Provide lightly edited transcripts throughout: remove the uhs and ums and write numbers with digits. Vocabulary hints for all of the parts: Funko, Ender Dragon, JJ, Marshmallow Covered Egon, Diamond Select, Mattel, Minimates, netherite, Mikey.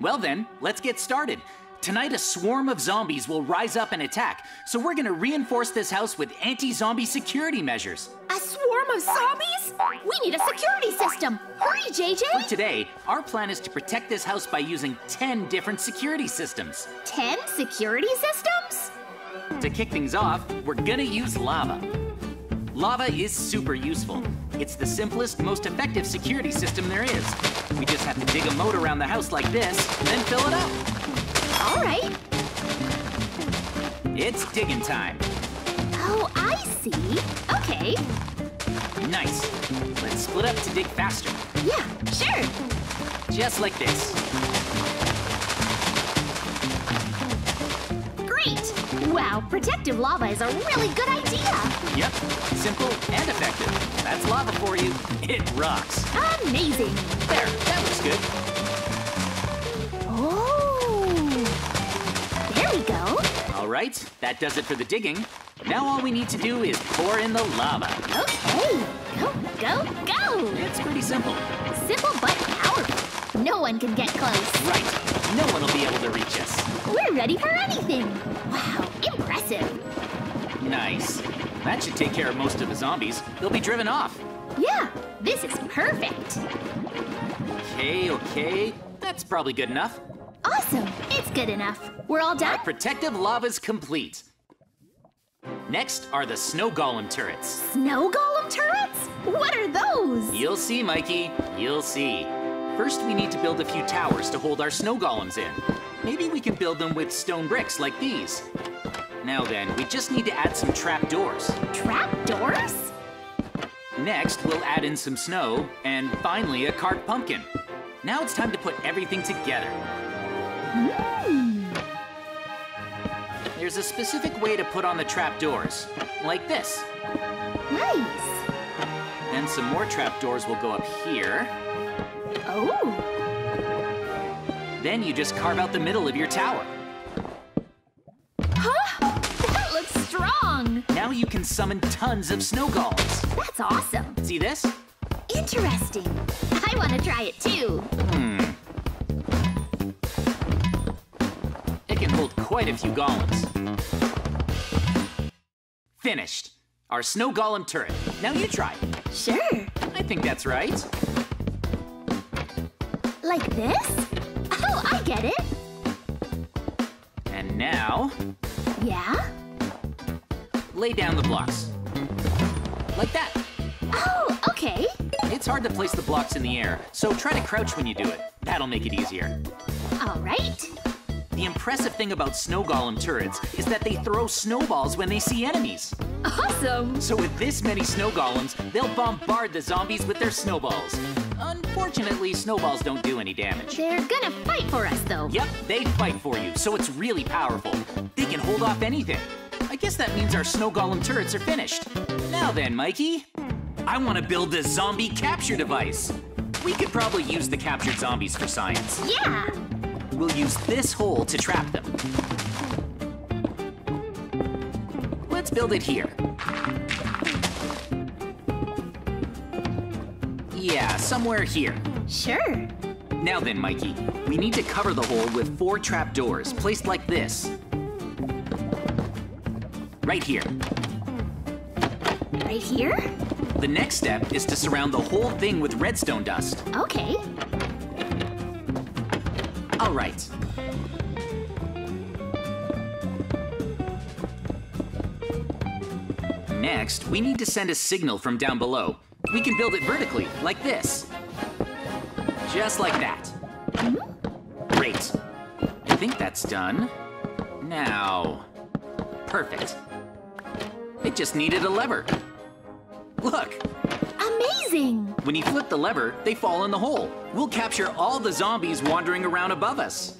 Well then, let's get started. Tonight a swarm of zombies will rise up and attack, so we're gonna reinforce this house with anti-zombie security measures. A swarm of zombies? We need a security system! Hurry, JJ! For today, our plan is to protect this house by using 10 different security systems. 10 security systems? To kick things off, we're gonna use lava. Lava is super useful. It's the simplest, most effective security system there is. We just have to dig a moat around the house like this, and then fill it up. All right. It's digging time. Oh, I see. Okay. Nice. Let's split up to dig faster. Yeah, sure. Just like this. Wow, protective lava is a really good idea! Yep, simple and effective. That's lava for you. It rocks. Amazing! There, that looks good. Oh! There we go. All right, that does it for the digging. Now all we need to do is pour in the lava. Okay, go, go, go! It's pretty simple. Simple but powerful. No one can get close. Right. No one will be able to reach us. We're ready for anything. Wow, impressive. Nice. That should take care of most of the zombies. They'll be driven off. Yeah, this is perfect. Okay, okay. That's probably good enough. Awesome. It's good enough. We're all done? Our protective lava's complete. Next are the snow golem turrets. Snow golem turrets? What are those? You'll see, Mikey. You'll see. First, we need to build a few towers to hold our snow golems in. Maybe we can build them with stone bricks like these. Now then, we just need to add some trapdoors. Trapdoors? Next, we'll add in some snow, and finally, a carved pumpkin. Now it's time to put everything together. There's a specific way to put on the trapdoors, like this. Nice. Then some more trapdoors will go up here. Oh! Then you just carve out the middle of your tower. Huh? That looks strong! Now you can summon tons of snow golems. That's awesome! See this? Interesting! I want to try it too! It can hold quite a few golems. Finished! Our snow golem turret. Now you try it. Sure! I think that's right. Like this? Oh, I get it. And now... Yeah? Lay down the blocks. Like that. Oh, okay. It's hard to place the blocks in the air, so try to crouch when you do it. That'll make it easier. All right. The impressive thing about snow golem turrets is that they throw snowballs when they see enemies. Awesome! So with this many snow golems, they'll bombard the zombies with their snowballs. Unfortunately, snowballs don't do any damage. They're gonna fight for us, though. Yep, they fight for you, so it's really powerful. They can hold off anything. I guess that means our snow golem turrets are finished. Now then, Mikey, I want to build a zombie capture device. We could probably use the captured zombies for science. Yeah! We'll use this hole to trap them. Let's build it here. Yeah, somewhere here. Sure. Now then, Mikey, we need to cover the hole with 4 trapdoors placed like this. Right here. Right here? The next step is to surround the whole thing with redstone dust. Okay. All right. Next, we need to send a signal from down below. We can build it vertically, like this. Just like that. Great. I think that's done. Now... Perfect. It just needed a lever. Look! Amazing! When you flip the lever, they fall in the hole. We'll capture all the zombies wandering around above us.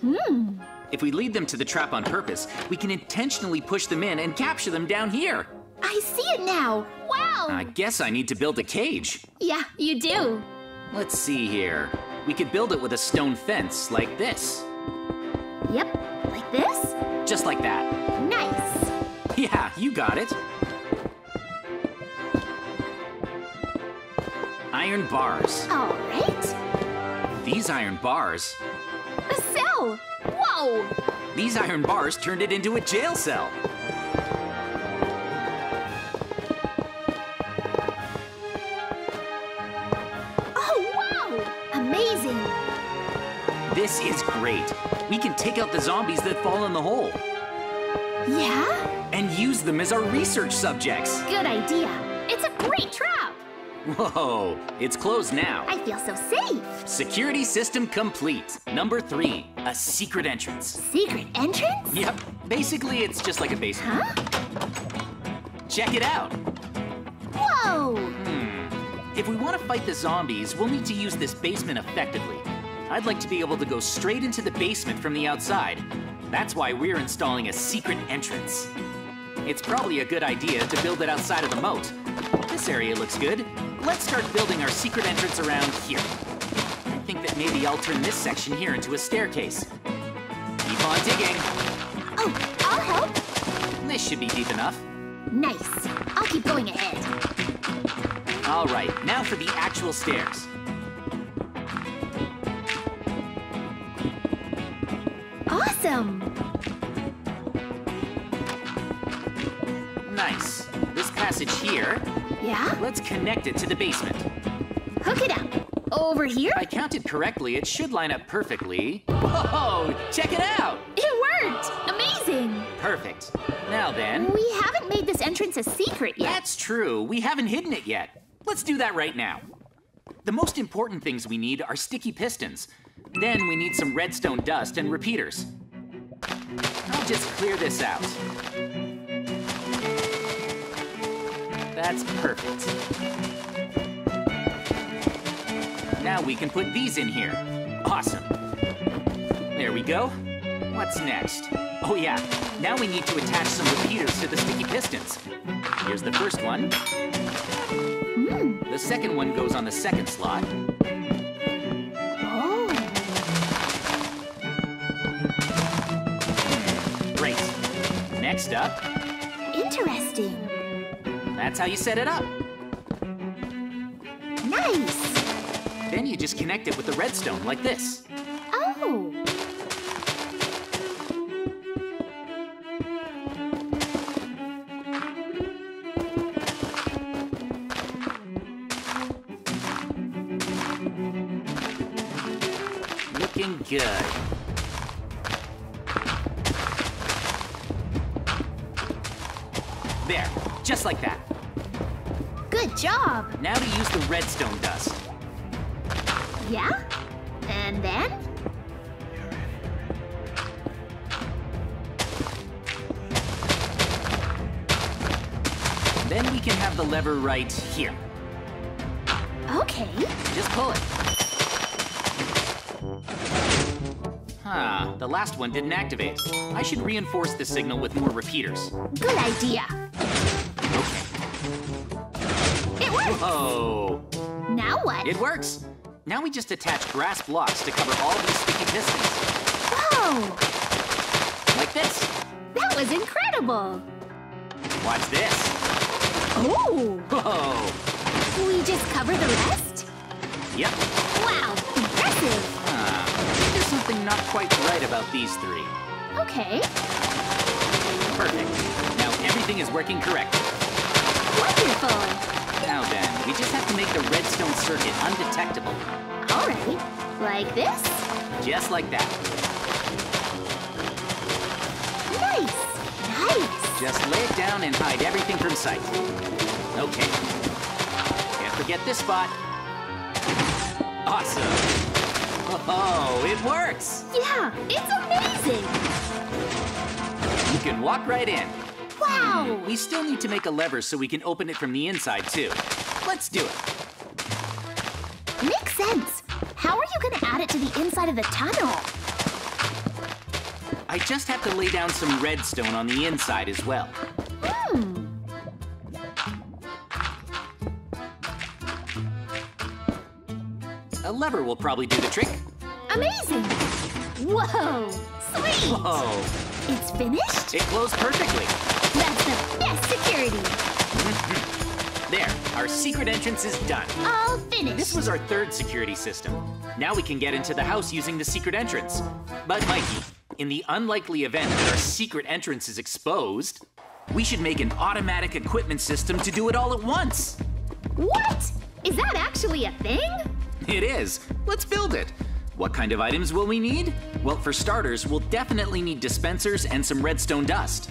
If we lead them to the trap on purpose, we can intentionally push them in and capture them down here. I see it now! Wow! I guess I need to build a cage. Yeah, you do. Let's see here. We could build it with a stone fence, like this. Yep, like this? Just like that. Nice! Yeah, you got it. Iron bars. All right. These iron bars... The cell! Wow! These iron bars turned it into a jail cell. Oh, wow! Amazing! This is great. We can take out the zombies that fall in the hole. Yeah? And use them as our research subjects. Good idea. It's a great trap. Whoa, it's closed now. I feel so safe. Security system complete. Number 3, a secret entrance. Secret entrance? Yep, basically it's just like a basement. Huh? Check it out. Whoa! If we want to fight the zombies, we'll need to use this basement effectively. I'd like to be able to go straight into the basement from the outside. That's why we're installing a secret entrance. It's probably a good idea to build it outside of the moat. This area looks good. Let's start building our secret entrance around here. I think that maybe I'll turn this section here into a staircase. Keep on digging. Oh, I'll help. This should be deep enough. Nice. I'll keep going ahead. All right, now for the actual stairs. Awesome. Nice. This passage here. Yeah? Let's connect it to the basement. Hook it up. Over here? I counted correctly. It should line up perfectly. Whoa! Check it out! It worked! Amazing! Perfect. Now then... We haven't made this entrance a secret yet. That's true. We haven't hidden it yet. Let's do that right now. The most important things we need are sticky pistons. Then we need some redstone dust and repeaters. I'll just clear this out. That's perfect. Now we can put these in here. Awesome. There we go. What's next? Oh yeah, now we need to attach some repeaters to the sticky pistons. Here's the first one. The second one goes on the second slot. Oh. Great. Next up. Interesting. That's how you set it up. Nice! Then you just connect it with the redstone like this. Oh! Looking good. There, just like that. Good job. Now to use the redstone dust. Yeah? And then? Then we can have the lever right here. Okay. Just pull it. Huh, the last one didn't activate. I should reinforce the signal with more repeaters. Good idea. It works! Whoa! Now what? It works! Now we just attach grass blocks to cover all these sticky pistons. Whoa! Like this. That was incredible! Watch this. Oh! Whoa! We just cover the rest? Yep. Wow, impressive! There's something not quite right about these three. Okay. Perfect. Now everything is working correctly. Wonderful! Now then, we just have to make the redstone circuit undetectable. All right. Like this? Just like that. Nice! Nice! Just lay it down and hide everything from sight. Okay. Can't forget this spot. Awesome! Oh, it works! Yeah, it's amazing! You can walk right in. Wow! We still need to make a lever so we can open it from the inside, too. Let's do it. Makes sense. How are you going to add it to the inside of the tunnel? I just have to lay down some redstone on the inside as well. A lever will probably do the trick. Amazing! Whoa! Sweet! Whoa! It's finished? It closed perfectly. That's the best security. There, our secret entrance is done. All finished. This was our third security system. Now we can get into the house using the secret entrance. But Mikey, In the unlikely event that our secret entrance is exposed, we should make an automatic equipment system to do it all at once. What? Is that actually a thing? It is. Let's build it. What kind of items will we need? Well, for starters, we'll definitely need dispensers and some redstone dust.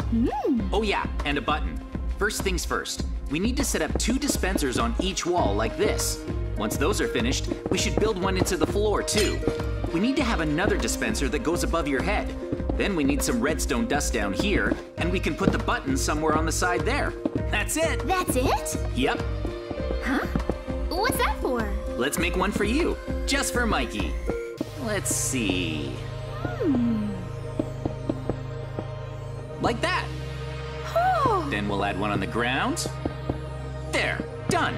Oh yeah, and a button. First things first, we need to set up 2 dispensers on each wall like this. Once those are finished, we should build one into the floor too. We need to have another dispenser that goes above your head. Then we need some redstone dust down here, and we can put the button somewhere on the side there. That's it. That's it? Yep. Huh? What's that for? Let's make one for you, just for Mikey. Let's see. Like that. Then we'll add one on the ground. There, done.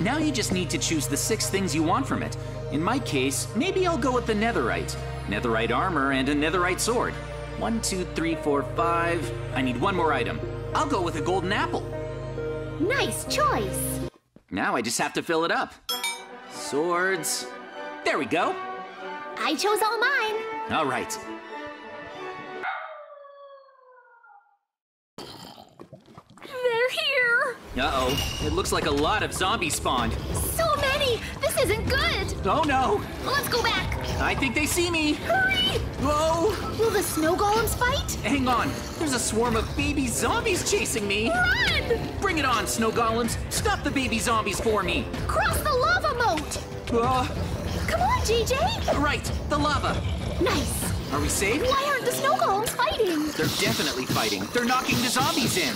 Now you just need to choose the 6 things you want from it. In my case, maybe I'll go with the netherite. Netherite armor and a netherite sword. 1, 2, 3, 4, 5. I need one more item. I'll go with a golden apple. Nice choice. Now I just have to fill it up. Swords. There we go. I chose all mine. All right. Uh-oh, it looks like a lot of zombies spawned. So many! This isn't good! Oh no! Let's go back! I think they see me! Hurry! Whoa! Will the snow golems fight? Hang on, there's a swarm of baby zombies chasing me! Run! Bring it on, snow golems! Stop the baby zombies for me! Cross the lava moat! Come on, JJ! Right, the lava! Nice! Are we safe? Why aren't the snow golems fighting? They're definitely fighting. They're knocking the zombies in!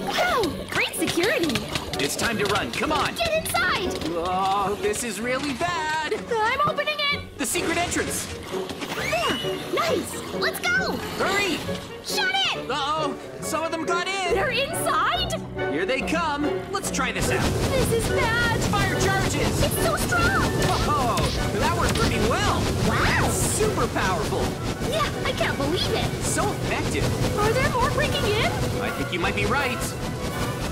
Wow, great security. It's time to run, come on. Get inside. Oh, this is really bad. I'm opening it. The secret entrance. There, nice, let's go. Hurry. Shut it. Uh-oh, some of them got in. They're inside? Here they come. Let's try this out. This is bad. Fire charges. It's so strong. Oh, that worked pretty well. Wow. That's super powerful. Yeah, I can't believe it. So effective. Are there more breaking in? I think you might be right.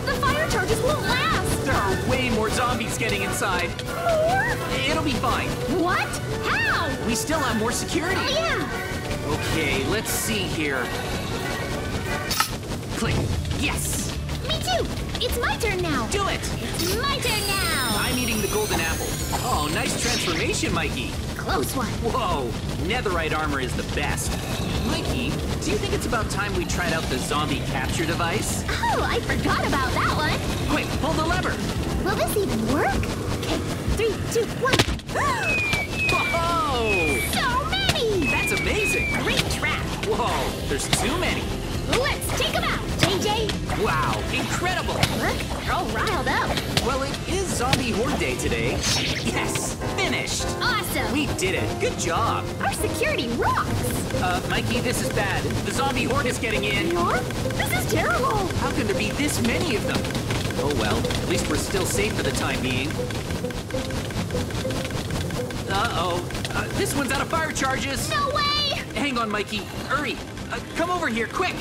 The fire charges won't last. There are way more zombies getting inside. More? It'll be fine. What? How? We still have more security. Oh, yeah. Okay, let's see here. Click. Yes. Me too. It's my turn now. Do it. It's my turn now. I'm eating the golden apple. Oh, nice transformation, Mikey. Close one. Whoa, netherite armor is the best. Mikey, do you think it's about time we tried out the zombie capture device? Oh, I forgot about that one. Quick, pull the lever. Will this even work? Okay, 3, 2, 1. Whoa! So many! That's amazing. Great trap. Whoa, there's too many. Let's take them out, JJ. Wow, incredible. Look, they're all riled up. Well, it is zombie horde day today. Yes, finished. Awesome. We did it. Good job. Our security rocks. Mikey, this is bad. The zombie horde is getting in. What? This is terrible. How can there be this many of them? Oh, well, at least we're still safe for the time being. Uh-oh. This one's out of fire charges. No way. Hang on, Mikey. Hurry. Come over here, quick!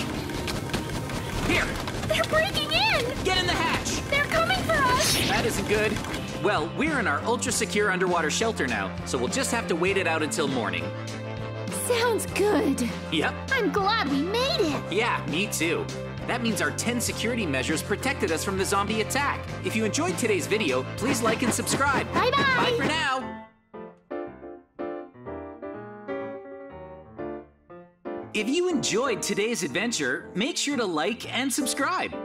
Here! They're breaking in! Get in the hatch! They're coming for us! That isn't good. Well, we're in our ultra-secure underwater shelter now, so we'll just have to wait it out until morning. Sounds good. Yep. I'm glad we made it! Yeah, me too. That means our 10 security measures protected us from the zombie attack. If you enjoyed today's video, please like and subscribe. Bye-bye! Bye for now! If you enjoyed today's adventure, make sure to like and subscribe.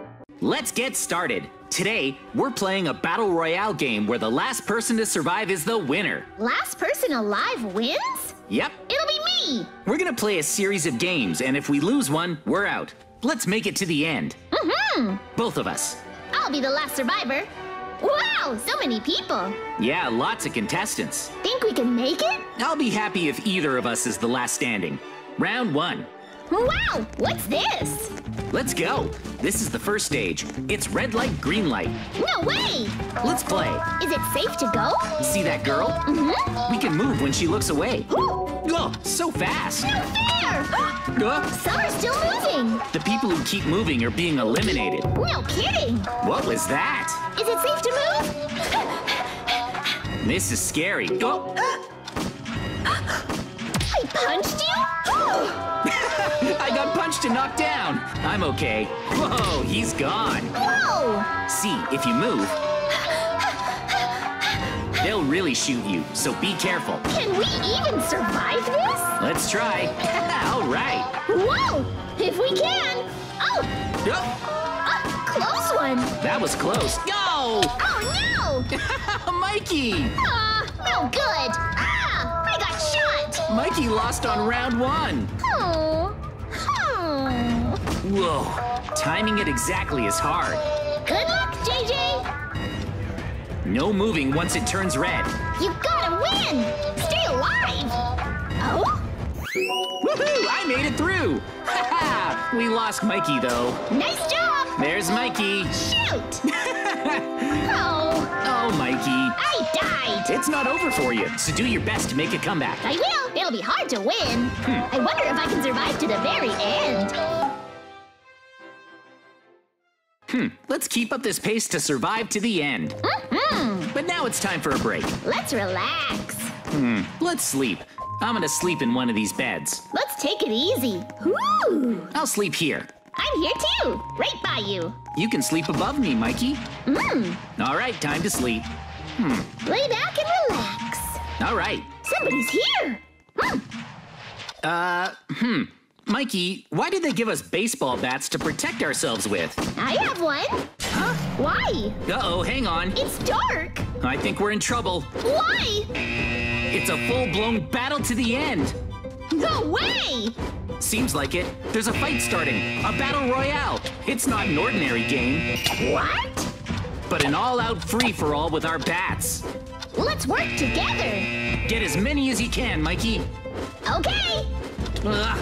Let's get started. Today, we're playing a battle royale game where the last person to survive is the winner. Last person alive wins? Yep. It'll be me. We're gonna play a series of games, and if we lose one, we're out. Let's make it to the end. Both of us. I'll be the last survivor. Wow, so many people. Yeah, lots of contestants. Think we can make it? I'll be happy if either of us is the last standing. Round 1. Wow, what's this? Let's go. This is the first stage. It's red light, green light. No way. Let's play. Is it safe to go? See that girl? We can move when she looks away. Oh, so fast. No fair. Some are still moving. The people who keep moving are being eliminated. No kidding. What was that? Is it safe to move? This is scary. Oh. punched you? I got punched and knocked down. I'm okay. Whoa, he's gone. Whoa! See, if you move, they'll really shoot you, so be careful. Can we even survive this? Let's try. All right. Whoa! If we can. Oh! Yep. Oh, close one. That was close. Go! Oh, no! Mikey! Aw, no good. Ah! I got shot! Mikey lost on round one. Oh. Oh. Whoa. Timing it exactly is hard. Good luck, JJ. No moving once it turns red. You gotta win! Stay alive! Oh? Woohoo! I made it through! Ha ha! We lost Mikey, though. Nice job! There's Mikey. Shoot! Oh. Oh, Mikey. I died! It's not over for you, so do your best to make a comeback. I will. It'll be hard to win. I wonder if I can survive to the very end. Let's keep up this pace to survive to the end. But now it's time for a break. Let's relax. Let's sleep. I'm gonna sleep in one of these beds. Let's take it easy. Woo! I'll sleep here. I'm here too, right by you. You can sleep above me, Mikey. All right, time to sleep. Lay back and relax. All right. Somebody's here. Mikey, why did they give us baseball bats to protect ourselves with? I have one. Huh? Why? Uh-oh, hang on. It's dark. I think we're in trouble. Why? It's a full-blown battle to the end. No way! Seems like it. There's a fight starting. A battle royale. It's not an ordinary game. What? But an all-out free-for-all with our bats. Let's work together. Get as many as you can, Mikey. Okay. What?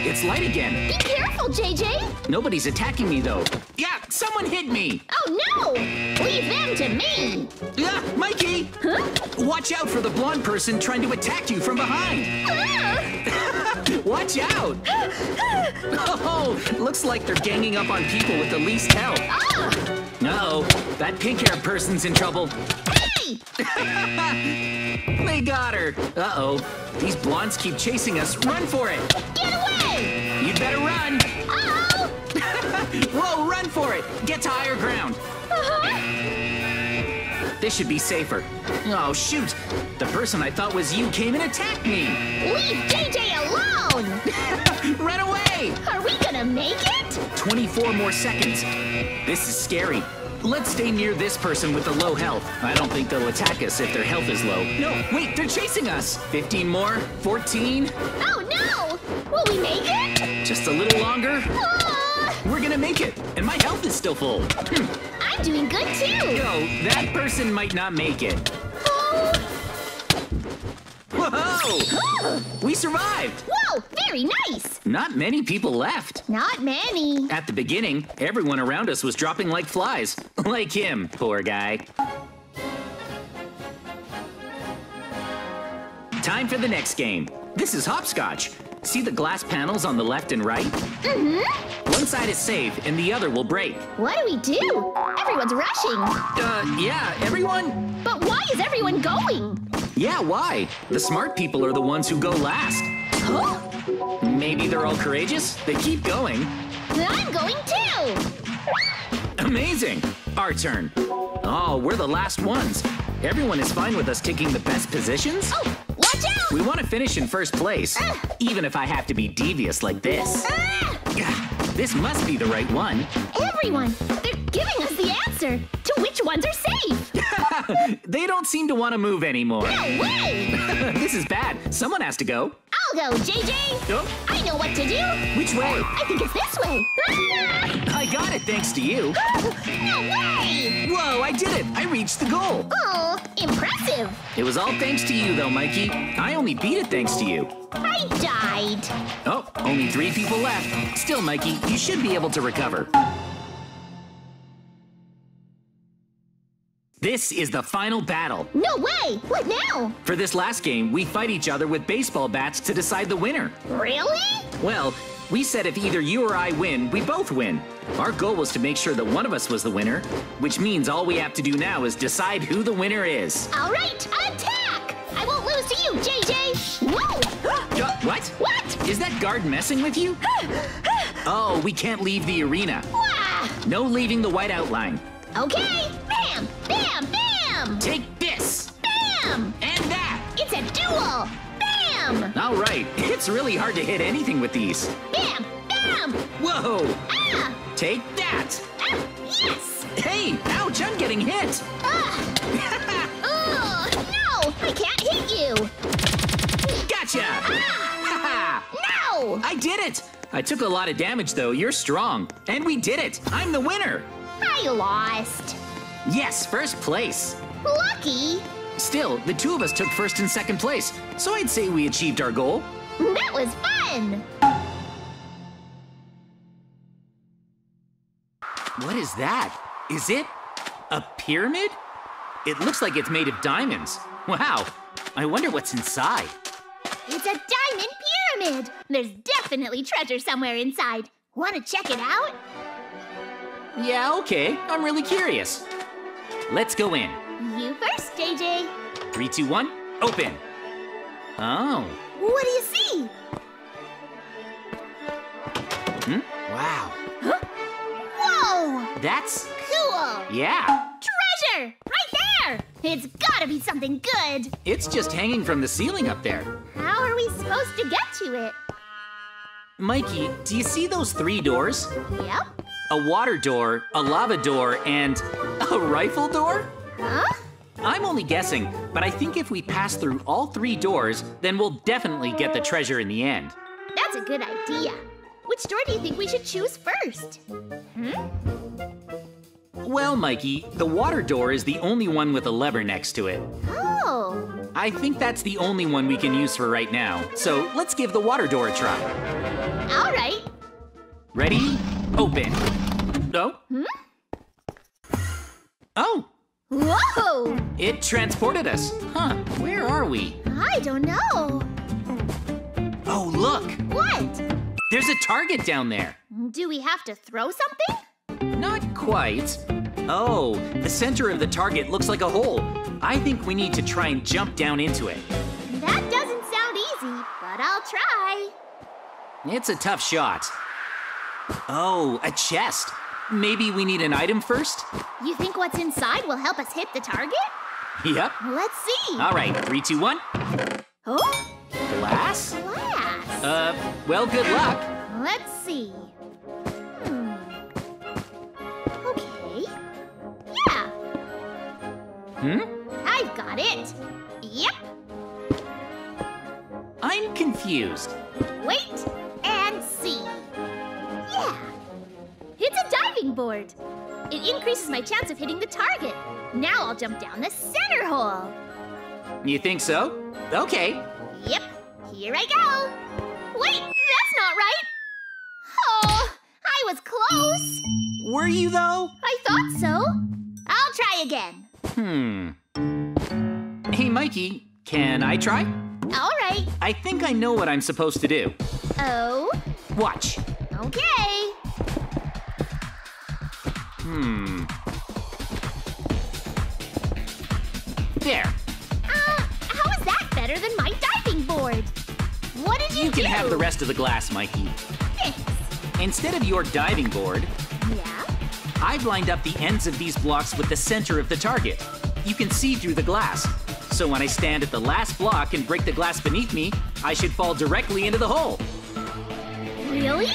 It's light again. Be careful, JJ. Nobody's attacking me, though. Yeah, someone hit me. Oh, no. Leave them to me. Mikey. Huh? Watch out for the blonde person trying to attack you from behind. Watch out. Oh, looks like they're ganging up on people with the least help. Uh-oh, that pink-haired person's in trouble. They got her. Uh-oh. These blondes keep chasing us. Run for it. Get away! You'd better run. Uh-oh. Whoa, run for it. Get to higher ground. This should be safer. Oh, shoot. The person I thought was you came and attacked me. Leave JJ alone. Run away. Are we gonna make it? 24 more seconds. This is scary. Let's stay near this person with the low health. I don't think they'll attack us if their health is low. No, wait, they're chasing us. 15 more, 14. Oh, no! Will we make it? Just a little longer. We're gonna make it, and my health is still full. I'm doing good, too. No, that person might not make it. Whoa! We survived! Whoa! Very nice! Not many people left. Not many. At the beginning, everyone around us was dropping like flies. Like him, poor guy. Time for the next game. This is hopscotch. See the glass panels on the left and right? One side is safe and the other will break. What do we do? Everyone's rushing. Yeah, everyone. But why is everyone going? Yeah, why? The smart people are the ones who go last. Huh? Maybe they're all courageous? They keep going. I'm going too! Amazing! Our turn. Oh, we're the last ones. Everyone is fine with us taking the best positions? Oh, watch out! We want to finish in first place, even if I have to be devious like this. This must be the right one. Everyone, they're giving us the answer to which ones are safe. They don't seem to want to move anymore. No way! This is bad. Someone has to go. I'll go, JJ. Oh. I know what to do. Which way? I think it's this way. I got it thanks to you. No way! Whoa, I did it. I reached the goal. Oh, impressive. It was all thanks to you, though, Mikey. I only beat it thanks to you. I died. Oh, only 3 people left. Still, Mikey, you should be able to recover. This is the final battle. No way! What now? For this last game, we fight each other with baseball bats to decide the winner. Really? Well, we said if either you or I win, we both win. Our goal was to make sure that one of us was the winner, which means all we have to do now is decide who the winner is. All right, attack! I won't lose to you, JJ! Whoa! What? Is that guard messing with you? Oh, we can't leave the arena. Wah! No leaving the white outline. Okay. Bam! Bam! Bam! Take this! Bam! And that! It's a duel! Bam! All right. It's really hard to hit anything with these. Bam! Bam! Whoa! Ah! Take that! Ah! Yes! Hey! Ouch! I'm getting hit! Oh! No! I can't hit you! Gotcha! Ah! No! I did it! I took a lot of damage, though. You're strong. And we did it! I'm the winner! I lost. Yes, first place. Lucky. Still, the two of us took first and second place, so I'd say we achieved our goal. That was fun. What is that? Is it a pyramid? It looks like it's made of diamonds. Wow, I wonder what's inside. It's a diamond pyramid. There's definitely treasure somewhere inside. Want to check it out? Yeah, okay. I'm really curious. Let's go in. You first, JJ. 3, 2, 1, open. Oh. What do you see? Wow. Huh? Whoa! That's... cool! Yeah. Treasure! Right there! It's gotta be something good. It's just hanging from the ceiling up there. How are we supposed to get to it? Mikey, do you see those 3 doors? Yep. A water door, a lava door, and a rifle door? Huh? I'm only guessing, but I think if we pass through all 3 doors, then we'll definitely get the treasure in the end. That's a good idea. Which door do you think we should choose first? Well, Mikey, the water door is the only one with a lever next to it. Oh. I think that's the only one we can use for right now, so let's give the water door a try. All right. Ready? Open. No. Oh. Whoa! It transported us. Huh, where are we? I don't know. Oh, look. What? There's a target down there. Do we have to throw something? Not quite. Oh, the center of the target looks like a hole. I think we need to try and jump down into it. That doesn't sound easy, but I'll try. It's a tough shot. Oh, a chest. Maybe we need an item first? You think what's inside will help us hit the target? Yep. Let's see. All right, 3, 2, 1. Oh? Glass? Glass. Well, good luck. Let's see. Okay. Yeah. I've got it. Yep. I'm confused. Wait and see. Yeah! It's a diving board! It increases my chance of hitting the target. Now I'll jump down the center hole. You think so? Okay. Yep, here I go. Wait, that's not right! Oh, I was close! Were you though? I thought so. I'll try again. Hey, Mikey, can I try? All right. I think I know what I'm supposed to do. Oh? Watch. Okay. There. How is that better than my diving board? What did you do? You can have the rest of the glass, Mikey. Thanks. Instead of your diving board, yeah? I've lined up the ends of these blocks with the center of the target. You can see through the glass. So when I stand at the last block and break the glass beneath me, I should fall directly into the hole. Really?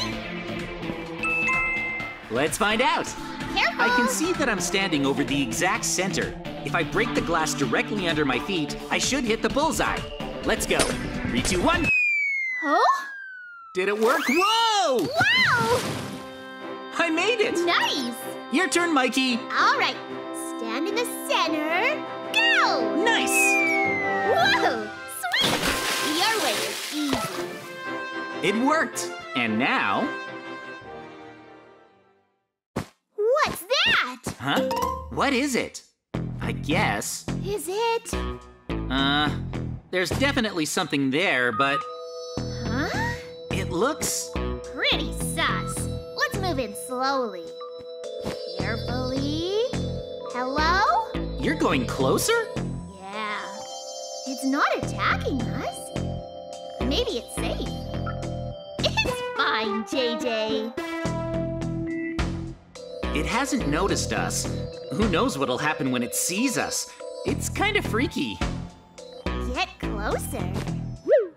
Let's find out. Careful. I can see that I'm standing over the exact center. If I break the glass directly under my feet, I should hit the bullseye. Let's go. 3, 2, 1. Oh? Did it work? Whoa! Wow! I made it. Nice. Your turn, Mikey. All right. Stand in the center. Go! Nice. Whoa! Sweet. Your way is easy. It worked. And now... What's that? Huh? What is it? I guess. Is it? There's definitely something there, but... Huh? It looks... pretty sus. Let's move in slowly. Carefully. Hello? You're going closer? Yeah. It's not attacking us. Maybe it's safe. fine, JJ. It hasn't noticed us. Who knows what'll happen when it sees us? It's kind of freaky. Get closer. Woo.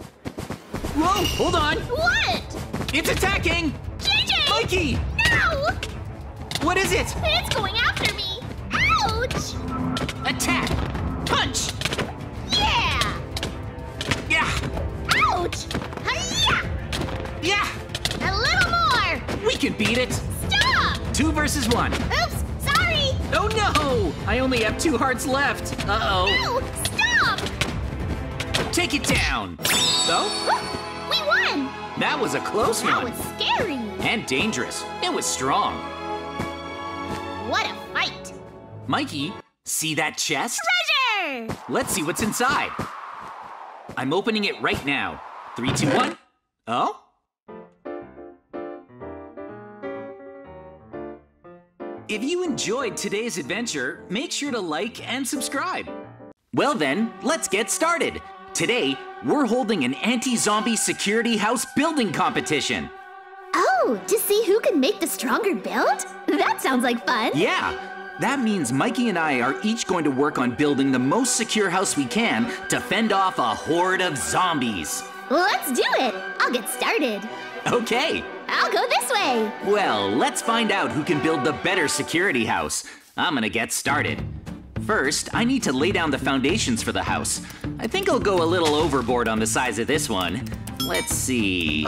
Whoa, hold on. What? It's attacking! JJ! Mikey! No! What is it? It's going after me. Ouch! Attack! Punch! Yeah! Yeah! Ouch! Hi-ya! Yeah! A little more! We can beat it! Stop! 2 versus 1. Oops! Sorry! Oh no! I only have 2 hearts left. Uh-oh. No! Stop! Take it down! Oh? We won! That was a close one. That was scary. And dangerous. It was strong. What a fight! Mikey, see that chest? Treasure! Let's see what's inside. I'm opening it right now. 3, 2, 1. Oh? If you enjoyed today's adventure, make sure to like and subscribe. Well then, let's get started. Today, we're holding an anti-zombie security house building competition. Oh, to see who can make the stronger build? That sounds like fun. Yeah. That means Mikey and I are each going to work on building the most secure house we can to fend off a horde of zombies. Let's do it. I'll get started. Okay. I'll go this way. Well, let's find out who can build the better security house. I'm gonna get started. First, I need to lay down the foundations for the house. I think I'll go a little overboard on the size of this one. Let's see.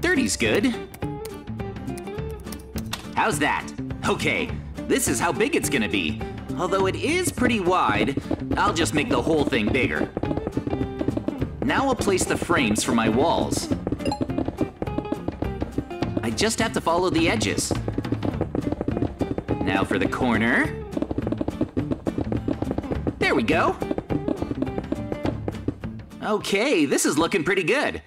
30's good. How's that? Okay, this is how big it's gonna be. Although it is pretty wide, I'll just make the whole thing bigger. Now I'll place the frames for my walls. I just have to follow the edges. Now for the corner. There we go. Okay, this is looking pretty good.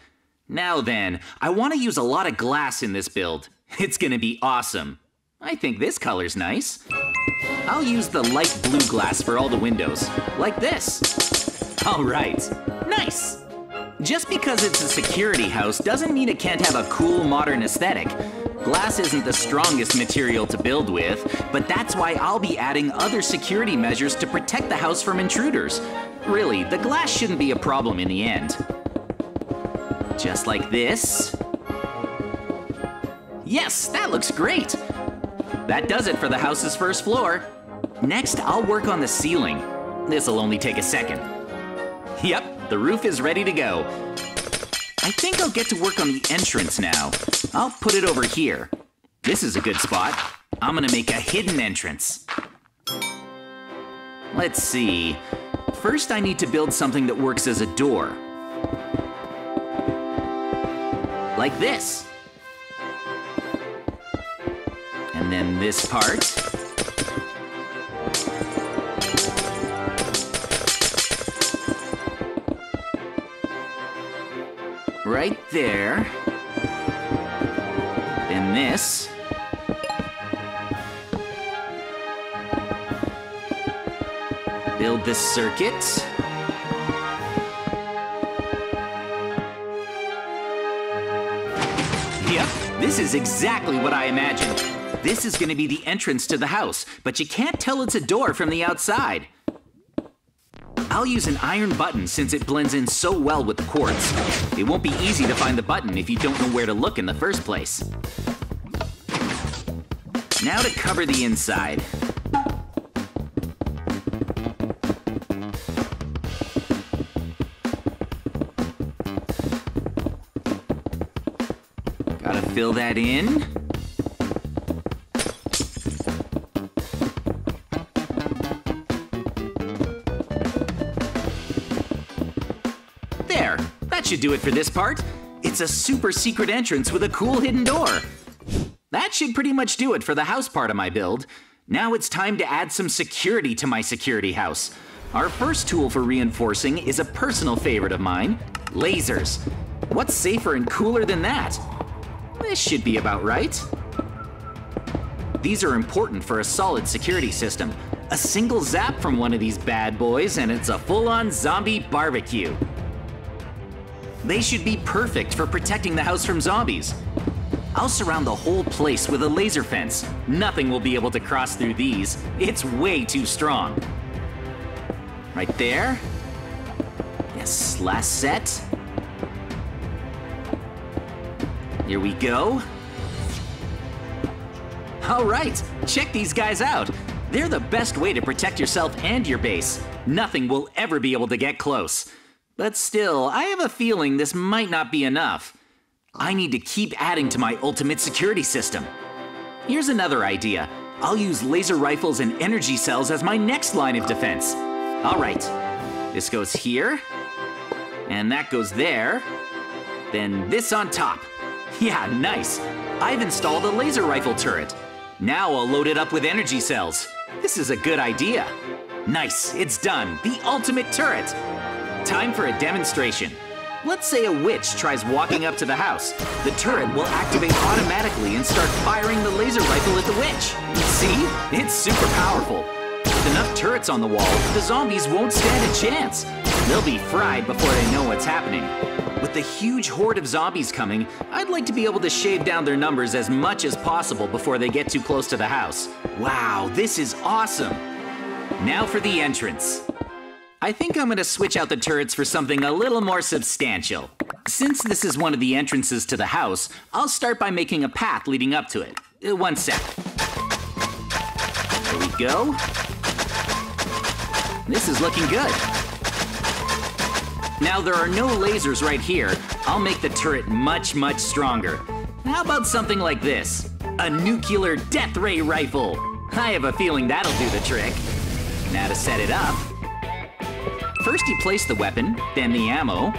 Now then, I wanna use a lot of glass in this build. It's gonna be awesome. I think this color's nice. I'll use the light blue glass for all the windows, like this. All right, nice. Just because it's a security house doesn't mean it can't have a cool modern aesthetic. Glass isn't the strongest material to build with, but that's why I'll be adding other security measures to protect the house from intruders. Really, the glass shouldn't be a problem in the end. Just like this. Yes, that looks great. That does it for the house's first floor. Next, I'll work on the ceiling. This'll only take a second. Yep, the roof is ready to go. I think I'll get to work on the entrance now. I'll put it over here. This is a good spot. I'm gonna make a hidden entrance. Let's see. First, I need to build something that works as a door. Like this. And then this part. Right there. Then this. Build this circuit. Yep, this is exactly what I imagined. This is gonna be the entrance to the house, but you can't tell it's a door from the outside. I'll use an iron button since it blends in so well with the quartz. It won't be easy to find the button if you don't know where to look in the first place. Now to cover the inside. Gotta fill that in. Should do it for this part. It's a super secret entrance with a cool hidden door. That should pretty much do it for the house part of my build. Now it's time to add some security to my security house. Our first tool for reinforcing is a personal favorite of mine, lasers. What's safer and cooler than that? This should be about right. These are important for a solid security system. A single zap from one of these bad boys and it's a full-on zombie barbecue. They should be perfect for protecting the house from zombies. I'll surround the whole place with a laser fence. Nothing will be able to cross through these. It's way too strong. Right there. Yes, last set. Here we go. All right, check these guys out. They're the best way to protect yourself and your base. Nothing will ever be able to get close. But still, I have a feeling this might not be enough. I need to keep adding to my ultimate security system. Here's another idea. I'll use laser rifles and energy cells as my next line of defense. All right, this goes here, and that goes there, then this on top. Yeah, nice. I've installed a laser rifle turret. Now I'll load it up with energy cells. This is a good idea. Nice, it's done. The ultimate turret. Time for a demonstration. Let's say a witch tries walking up to the house. The turret will activate automatically and start firing the laser rifle at the witch. See? It's super powerful. With enough turrets on the wall, the zombies won't stand a chance. They'll be fried before they know what's happening. With the huge horde of zombies coming, I'd like to be able to shave down their numbers as much as possible before they get too close to the house. Wow, this is awesome. Now for the entrance. I think I'm gonna switch out the turrets for something a little more substantial. Since this is one of the entrances to the house, I'll start by making a path leading up to it. One sec. There we go. This is looking good. Now there are no lasers right here. I'll make the turret much, much stronger. How about something like this? A nuclear death ray rifle. I have a feeling that'll do the trick. Now to set it up. First you place the weapon, then the ammo.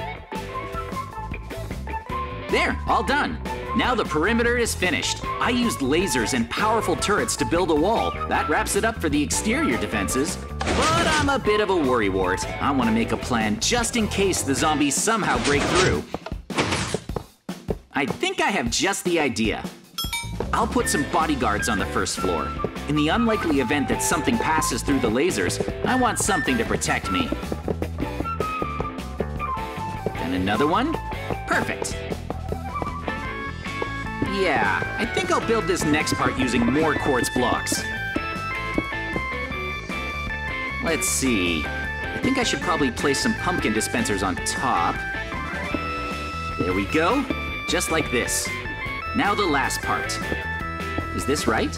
There, all done. Now the perimeter is finished. I used lasers and powerful turrets to build a wall. That wraps it up for the exterior defenses. But I'm a bit of a worrywart. I want to make a plan just in case the zombies somehow break through. I think I have just the idea. I'll put some bodyguards on the first floor. In the unlikely event that something passes through the lasers, I want something to protect me. Another one? Perfect. Yeah, I think I'll build this next part using more quartz blocks. Let's see. I think I should probably place some pumpkin dispensers on top. There we go. Just like this. Now the last part. Is this right?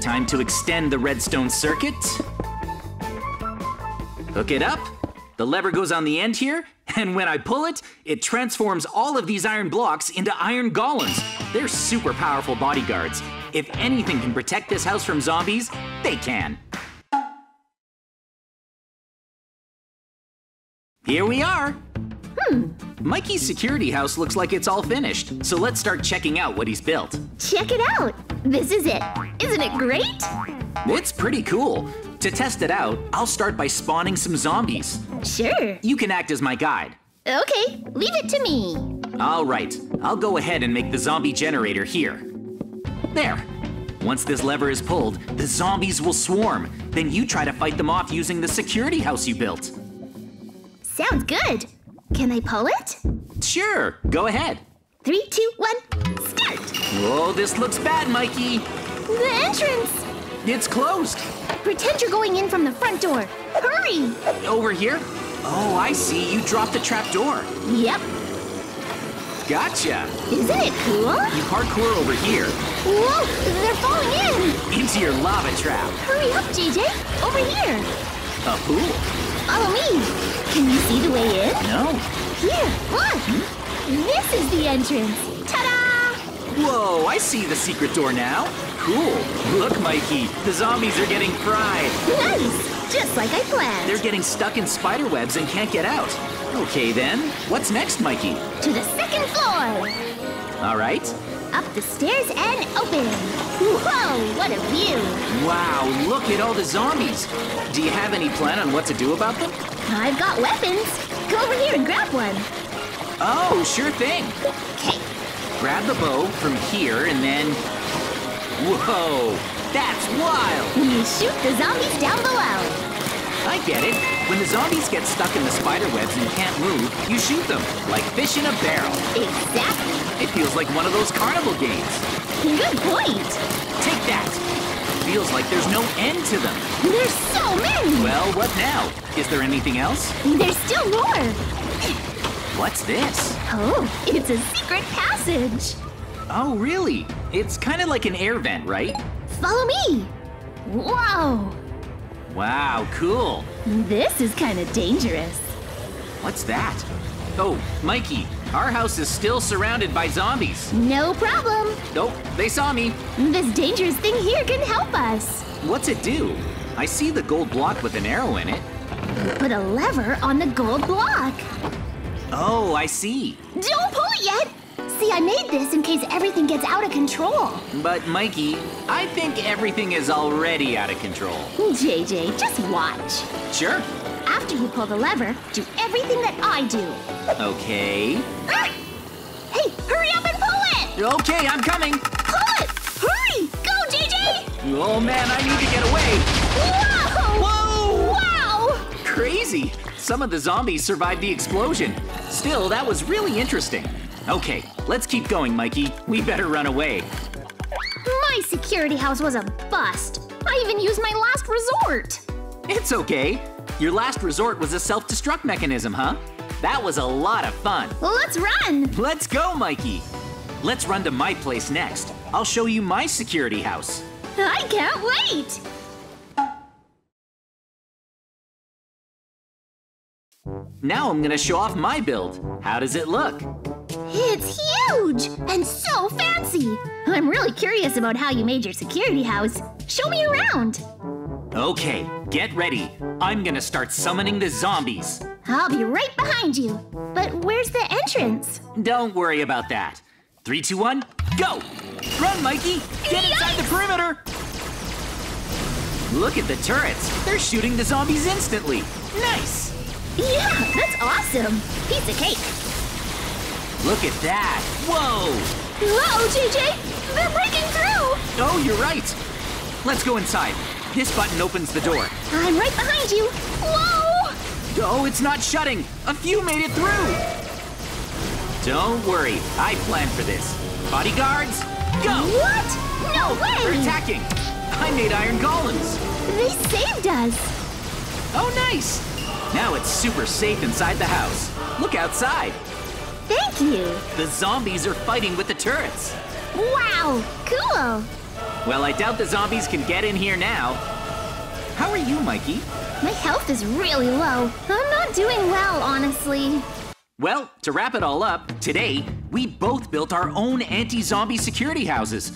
Time to extend the redstone circuit. Hook it up. The lever goes on the end here, and when I pull it, it transforms all of these iron blocks into iron golems. They're super powerful bodyguards. If anything can protect this house from zombies, they can. Here we are. Mikey's security house looks like it's all finished, so let's start checking out what he's built. Check it out. This is it. Isn't it great? It's pretty cool. To test it out, I'll start by spawning some zombies. Sure. You can act as my guide. Okay, leave it to me. All right, I'll go ahead and make the zombie generator here. There. Once this lever is pulled, the zombies will swarm. Then you try to fight them off using the security house you built. Sounds good. Can I pull it? Sure, go ahead. 3, 2, 1, start! Whoa, this looks bad, Mikey. The entrance! It's closed. Pretend you're going in from the front door. Hurry! Over here? Oh, I see. You dropped the trap door. Yep. Gotcha. Isn't it cool? You parkour over here. Whoa! They're falling in! Into your lava trap. Hurry up, JJ. Over here. A pool. Follow me. Can you see the way in? No. Here, look. This is the entrance. Ta-da! Whoa, I see the secret door now. Cool. Look, Mikey, the zombies are getting fried. Nice, just like I planned. They're getting stuck in spider webs and can't get out. Okay then, what's next, Mikey? To the second floor. All right. Up the stairs and open. Whoa, what a view. Wow, look at all the zombies. Do you have any plan on what to do about them? I've got weapons. Go over here and grab one. Oh, sure thing. Okay. Grab the bow from here and then... Whoa, that's wild! You shoot the zombies down below. I get it. When the zombies get stuck in the spider webs and can't move, you shoot them, like fish in a barrel. Exactly. It feels like one of those carnival games. Good point. Take that. Feels like there's no end to them. There's so many. Well, what now? Is there anything else? There's still more. What's this? Oh, it's a secret passage. Oh, really? It's kind of like an air vent, right? Follow me. Whoa. Wow, cool. This is kind of dangerous. What's that? Oh, Mikey, our house is still surrounded by zombies. No problem. Nope, they saw me. This dangerous thing here can help us. What's it do? I see the gold block with an arrow in it. Put a lever on the gold block. Oh, I see. Don't pull it yet. See, I made this in case everything gets out of control. But, Mikey, I think everything is already out of control. JJ, just watch. Sure. After you pull the lever, do everything that I do. Okay. Ah! Hey, hurry up and pull it! Okay, I'm coming. Pull it! Hurry! Go, JJ! Oh, man, I need to get away. Whoa! Whoa! Wow! Crazy. Some of the zombies survived the explosion. Still, that was really interesting. Okay, let's keep going, Mikey. We better run away. My security house was a bust. I even used my last resort. It's okay. Your last resort was a self-destruct mechanism, huh? That was a lot of fun. Let's run. Let's go, Mikey. Let's run to my place next. I'll show you my security house. I can't wait. Now I'm gonna show off my build. How does it look? It's huge and so fancy. I'm really curious about how you made your security house. Show me around. Okay, get ready. I'm gonna start summoning the zombies. I'll be right behind you. But where's the entrance? Don't worry about that. 3, 2, 1, go! Run, Mikey! Get inside the perimeter! Look at the turrets. They're shooting the zombies instantly. Nice! Yeah, that's awesome. Piece of cake. Look at that! Whoa! Whoa, JJ! They're breaking through! Oh, you're right! Let's go inside. This button opens the door. I'm right behind you! Whoa! Oh, it's not shutting! A few made it through! Don't worry, I planned for this. Bodyguards, go! What? No way! They're attacking! I made iron golems! They saved us! Oh, nice! Now it's super safe inside the house. Look outside! Thank you. The zombies are fighting with the turrets. Wow, cool. Well, I doubt the zombies can get in here now. How are you, Mikey? My health is really low. I'm not doing well, honestly. Well, to wrap it all up, today, we both built our own anti-zombie security houses.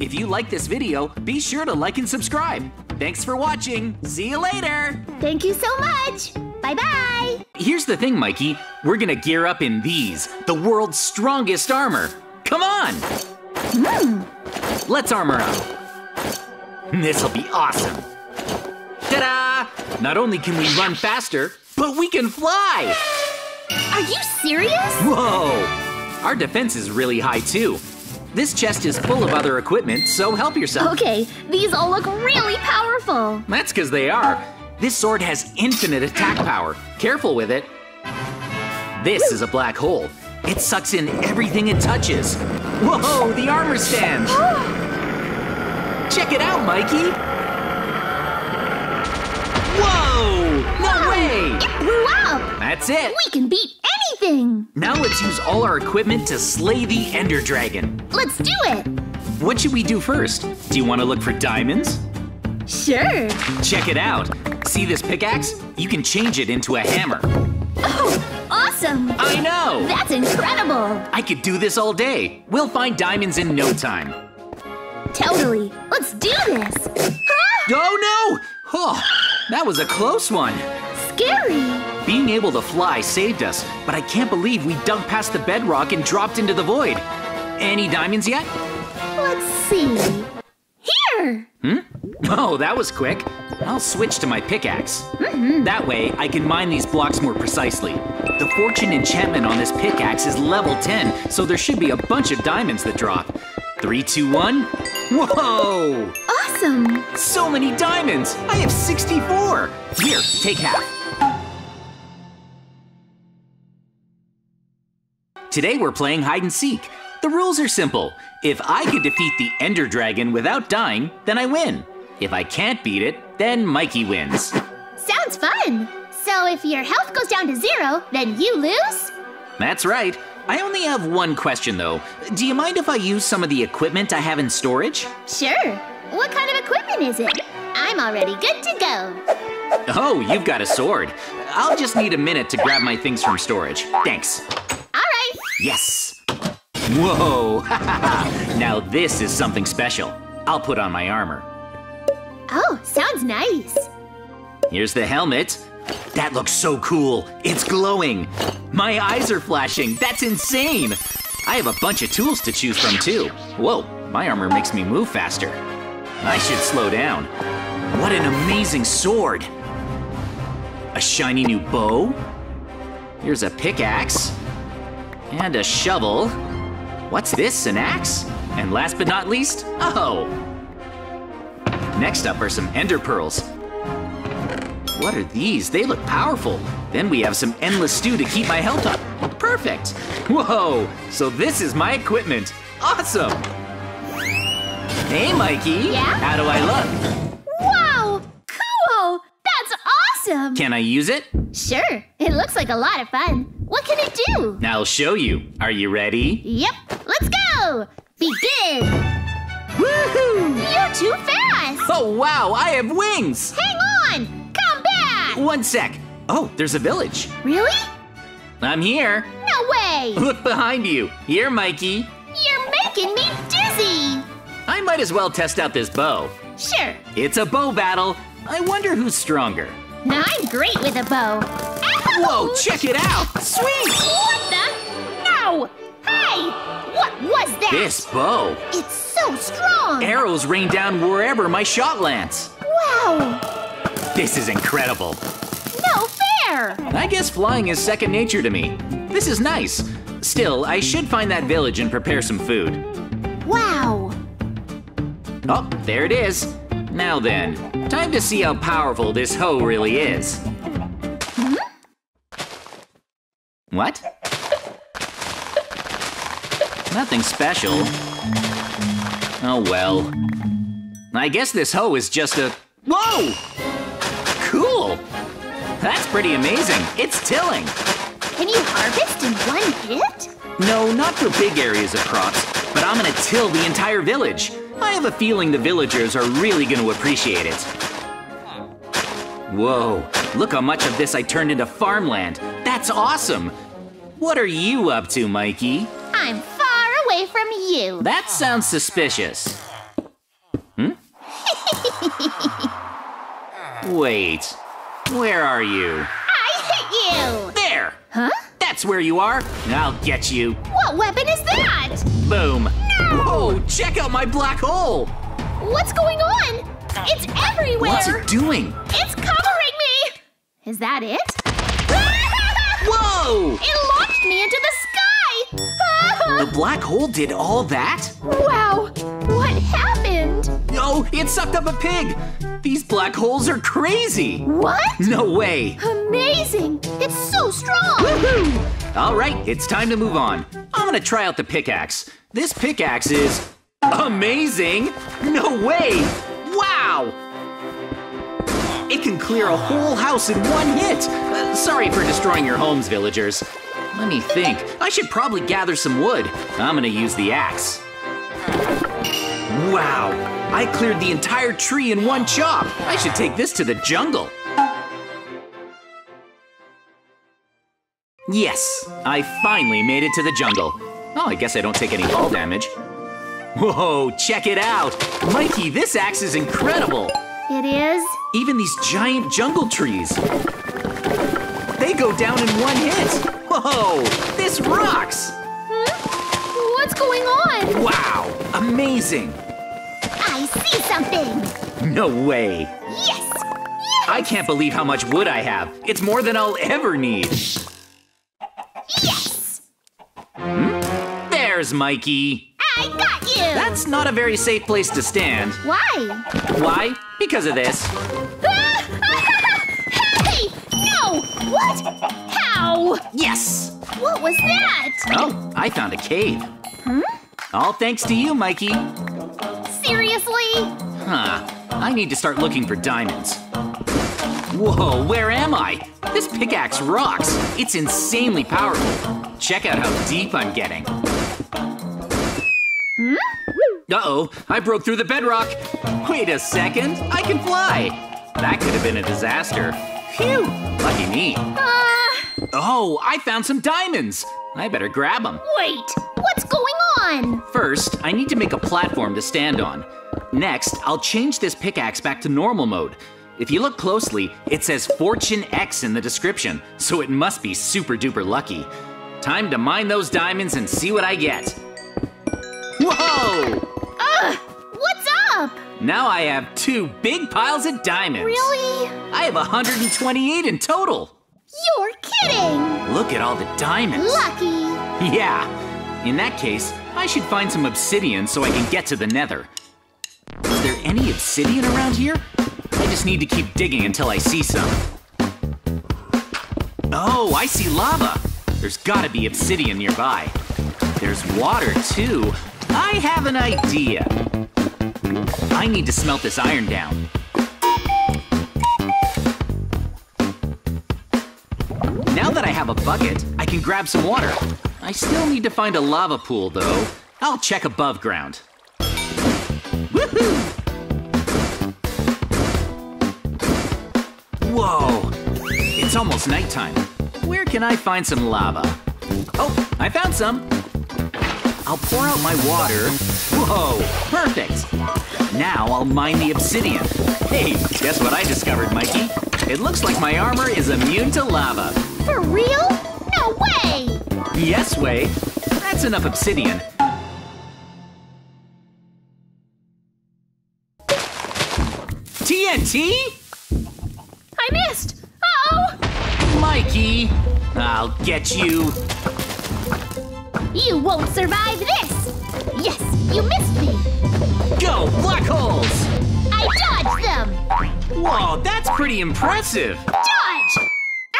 If you like this video, be sure to like and subscribe. Thanks for watching. See you later. Thank you so much. Bye-bye! Here's the thing, Mikey. We're gonna gear up in these, the world's strongest armor. Come on! Let's armor up. This'll be awesome. Ta-da! Not only can we run faster, but we can fly! Are you serious? Whoa! Our defense is really high, too. This chest is full of other equipment, so help yourself. Okay, these all look really powerful. That's 'cause they are. This sword has infinite attack power. Careful with it. This is a black hole. It sucks in everything it touches. Whoa, the armor stand. Check it out, Mikey. Whoa, no way. It blew up. That's it. We can beat anything. Now let's use all our equipment to slay the Ender Dragon. Let's do it. What should we do first? Do you want to look for diamonds? Sure. Check it out. See this pickaxe? You can change it into a hammer. Oh, awesome. I know. That's incredible. I could do this all day. We'll find diamonds in no time. Totally. Let's do this. Oh, no. Oh, that was a close one. Scary. Being able to fly saved us, but I can't believe we dunked past the bedrock and dropped into the void. Any diamonds yet? Let's see. Here. Oh, that was quick. I'll switch to my pickaxe. That way, I can mine these blocks more precisely. The fortune enchantment on this pickaxe is level 10, so there should be a bunch of diamonds that drop. 3, 2, 1. Whoa! Awesome! So many diamonds! I have 64! Here, take half. Today we're playing hide and seek. The rules are simple. If I could defeat the Ender Dragon without dying, then I win. If I can't beat it, then Mikey wins. Sounds fun! So if your health goes down to 0, then you lose? That's right. I only have one question though. Do you mind if I use some of the equipment I have in storage? Sure. What kind of equipment is it? I'm already good to go. Oh, you've got a sword. I'll just need a minute to grab my things from storage. Thanks. Alright. Yes. Whoa. Now this is something special. I'll put on my armor. Oh, sounds nice. Here's the helmet. That looks so cool. It's glowing. My eyes are flashing. That's insane. I have a bunch of tools to choose from too. Whoa, my armor makes me move faster. I should slow down. What an amazing sword. A shiny new bow. Here's a pickaxe. And a shovel. What's this, an axe? And last but not least, oh! Next up are some ender pearls. What are these? They look powerful. Then we have some endless stew to keep my health up. Perfect. Whoa, so this is my equipment. Awesome. Hey, Mikey. Yeah? How do I look? Wow, cool. That's awesome. Can I use it? Sure, it looks like a lot of fun. What can it do? I'll show you. Are you ready? Yep, let's go. Begin. Woohoo! You're too fast. Oh, wow, I have wings. Hang on. One sec. Oh, there's a village. Really? I'm here. No way. Look behind you. Here, Mikey. You're making me dizzy. I might as well test out this bow. Sure. It's a bow battle. I wonder who's stronger. Now I'm great with a bow. Ow! Whoa, check it out. Sweet. What the? No. Hey, what was that? This bow. It's so strong. Arrows rain down wherever my shot lands. Wow. This is incredible. No fair! I guess flying is second nature to me. This is nice. Still, I should find that village and prepare some food. Wow! Oh, there it is. Now then, time to see how powerful this hoe really is. Hmm? What? Nothing special. Oh well. I guess this hoe is just a... Whoa! Cool! That's pretty amazing. It's tilling. Can you harvest in one hit? No, not for big areas of crops, but I'm gonna till the entire village. I have a feeling the villagers are really gonna appreciate it. Whoa, look how much of this I turned into farmland. That's awesome. What are you up to, Mikey? I'm far away from you. That sounds suspicious. Hmm? Wait, where are you? I hit you! There! Huh? That's where you are. I'll get you. What weapon is that? Boom. No! Whoa, check out my black hole! What's going on? It's everywhere! What's it doing? It's covering me! Is that it? Whoa! It launched me into the sky! The black hole did all that? Wow, what happened? No, it sucked up a pig! These black holes are crazy! What? No way! Amazing! It's so strong! Woohoo! Alright, it's time to move on. I'm gonna try out the pickaxe. This pickaxe is amazing! No way! Wow! It can clear a whole house in one hit! Sorry for destroying your homes, villagers. Let me think. I should probably gather some wood. I'm gonna use the axe. Wow! I cleared the entire tree in one chop. I should take this to the jungle. Yes, I finally made it to the jungle. Oh, I guess I don't take any fall damage. Whoa, check it out. Mikey, this axe is incredible. It is? Even these giant jungle trees. They go down in one hit. Whoa, this rocks. Huh? What's going on? Wow, amazing. I see something! No way! Yes! Yes! I can't believe how much wood I have. It's more than I'll ever need. Yes! Hmm? There's Mikey! I got you! That's not a very safe place to stand. Why? Why? Because of this. Hey! No! What? How? Wow! Yes! What was that? Oh, I found a cave. Hmm? All thanks to you, Mikey. Seriously? Huh. I need to start looking for diamonds. Whoa, where am I? This pickaxe rocks. It's insanely powerful. Check out how deep I'm getting. Hmm? Uh-oh, I broke through the bedrock. Wait a second, I can fly. That could have been a disaster. Phew, lucky me. Oh, I found some diamonds. I better grab them. Wait, what's going on? First, I need to make a platform to stand on. Next, I'll change this pickaxe back to normal mode. If you look closely, it says Fortune X in the description, so it must be super duper lucky. Time to mine those diamonds and see what I get. Whoa! Ugh! What's up? Now I have 2 big piles of diamonds. Really? I have 128 in total. You're kidding! Look at all the diamonds. Lucky. Yeah. In that case, I should find some obsidian so I can get to the nether. Is there any obsidian around here? I just need to keep digging until I see some. Oh, I see lava. There's gotta be obsidian nearby. There's water, too. I have an idea. I need to smelt this iron down. Now that I have a bucket, I can grab some water. I still need to find a lava pool, though. I'll check above ground. Woohoo! Whoa! It's almost nighttime. Where can I find some lava? Oh, I found some! I'll pour out my water. Whoa, perfect! Now I'll mine the obsidian. Hey, guess what I discovered, Mikey? It looks like my armor is immune to lava. For real? No way! Yes way. That's enough obsidian. TNT? I missed! Uh-oh! Mikey, I'll get you. You won't survive this! Yes, you missed me! Go, black holes! I dodged them! Whoa, that's pretty impressive! Dodge!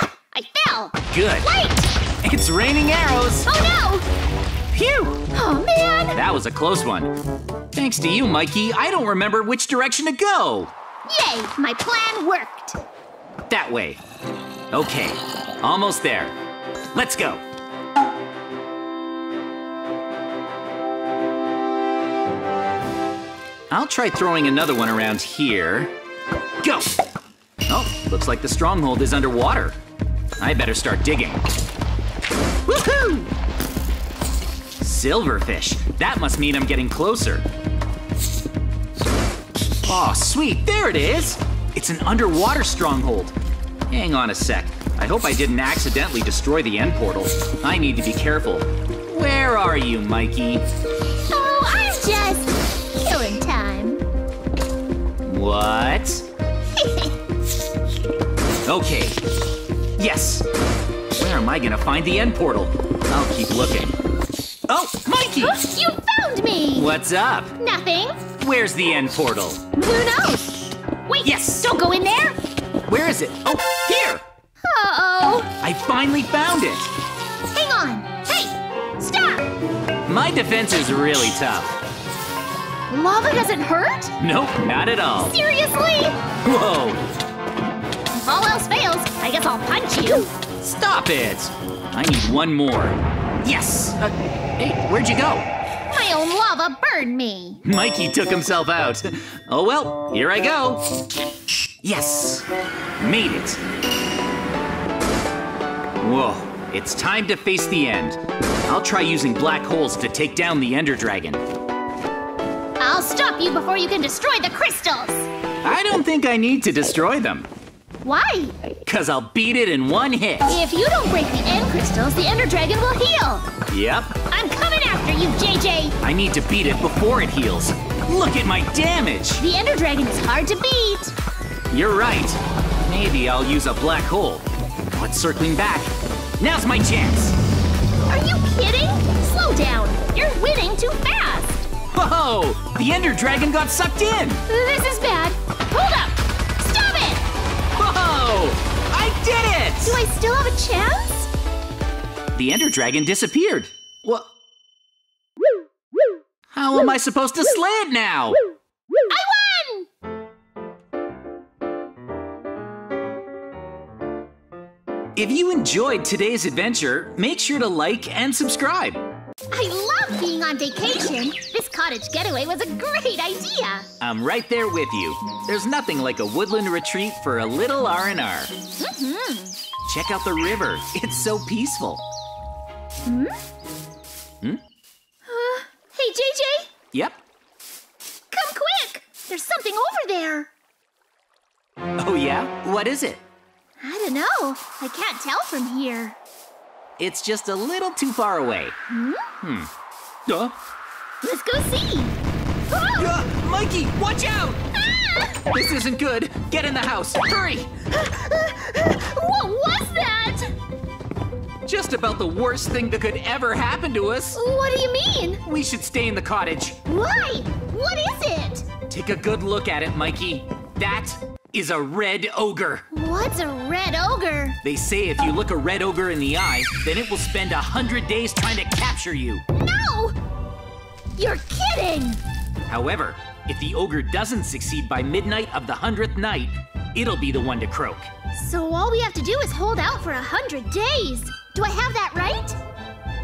Ah, I fell! Good. Wait! It's raining arrows! Oh no! Phew! Oh man! That was a close one. Thanks to you, Mikey, I don't remember which direction to go! Yay, my plan worked! That way. Okay, almost there. Let's go! I'll try throwing another one around here. Go! Oh, looks like the stronghold is underwater. I better start digging. Woohoo! Silverfish. That must mean I'm getting closer. Oh, sweet, there it is! It's an underwater stronghold. Hang on a sec. I hope I didn't accidentally destroy the end portal. I need to be careful. Where are you, Mikey? Oh, I'm just... killing time. What? Okay. Yes. Where am I gonna find the end portal? I'll keep looking. Oh, Mikey! Oops, you found me! What's up? Nothing. Where's the end portal? Who knows? Wait, yes. Don't go in there! Where is it? Oh, here! Uh-oh. I finally found it! Hang on! Hey! Stop! My defense is really tough. Lava doesn't hurt? Nope, not at all. Seriously? Whoa. If all else fails, I guess I'll punch you. Stop it. I need one more. Yes. Hey, where'd you go? My own lava burned me. Mikey took himself out. Oh, well, here I go. Yes. Made it. Whoa. It's time to face the end. I'll try using black holes to take down the Ender Dragon. I'll stop you before you can destroy the crystals! I don't think I need to destroy them. Why? Because I'll beat it in one hit. If you don't break the end crystals, the Ender Dragon will heal! Yep. I'm coming after you, JJ! I need to beat it before it heals. Look at my damage! The Ender Dragon is hard to beat! You're right. Maybe I'll use a black hole. Oh, it's circling back. Now's my chance! Are you kidding? Slow down! You're winning too fast! Whoa! The Ender Dragon got sucked in! This is bad. Hold up! Stop it! Whoa! I did it! Do I still have a chance? The Ender Dragon disappeared. What? How am I supposed to slay it now? I won! If you enjoyed today's adventure, make sure to like and subscribe. I love being on vacation. This cottage getaway was a great idea. I'm right there with you. There's nothing like a woodland retreat for a little R&R. Mm-hmm. Check out the river. It's so peaceful. Hmm? Hmm? Hey, JJ? Yep? Come quick! There's something over there. Oh, yeah? What is it? I don't know. I can't tell from here. It's just a little too far away. Hmm? Hmm. Let's go see! Oh! Mikey, watch out! Ah! This isn't good. Get in the house. Hurry! What was that? Just about the worst thing that could ever happen to us. What do you mean? We should stay in the cottage. Why? What is it? Take a good look at it, Mikey. That is a red ogre. What's a red ogre? They say if you look a red ogre in the eye, then it will spend 100 days trying to capture you. No! You're kidding! However, if the ogre doesn't succeed by midnight of the 100th night, it'll be the one to croak. So all we have to do is hold out for 100 days. Do I have that right?